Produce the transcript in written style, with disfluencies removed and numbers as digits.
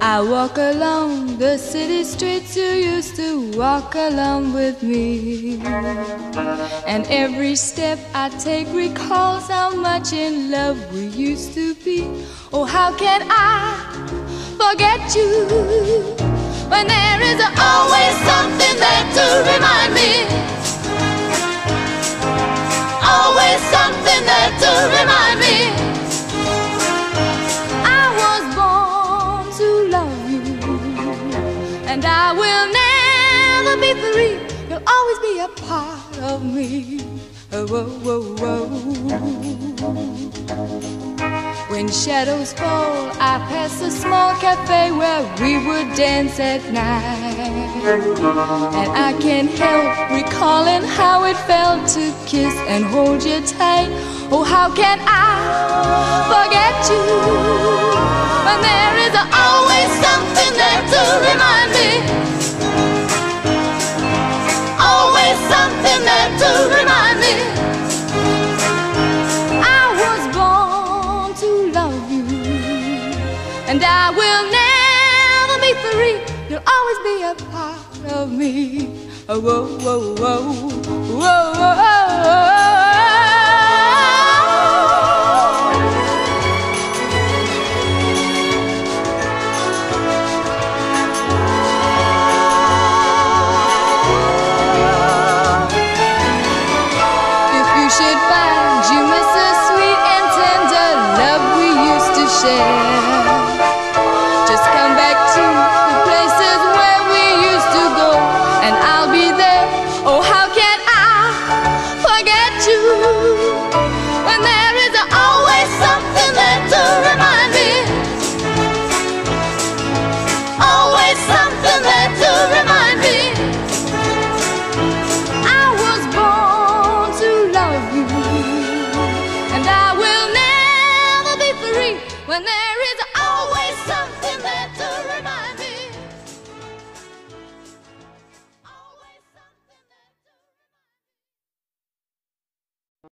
I walk along the city streets you used to walk along with me, and every step I take recalls how much in love we used to be. Oh, how can I forget you when there is always something there to remind me, always something there to remind me. And I will never be free. You'll always be a part of me. Oh, oh, oh, oh. When shadows fall, I pass a small cafe where we would dance at night, and I can't help recalling how it felt to kiss and hold you tight. Oh, how can I forget you when there is always something there to remind me, always something there to remind me. I was born to love you, and I will never be free. You'll always be a part of me. Oh, oh, oh, oh, oh, oh, oh.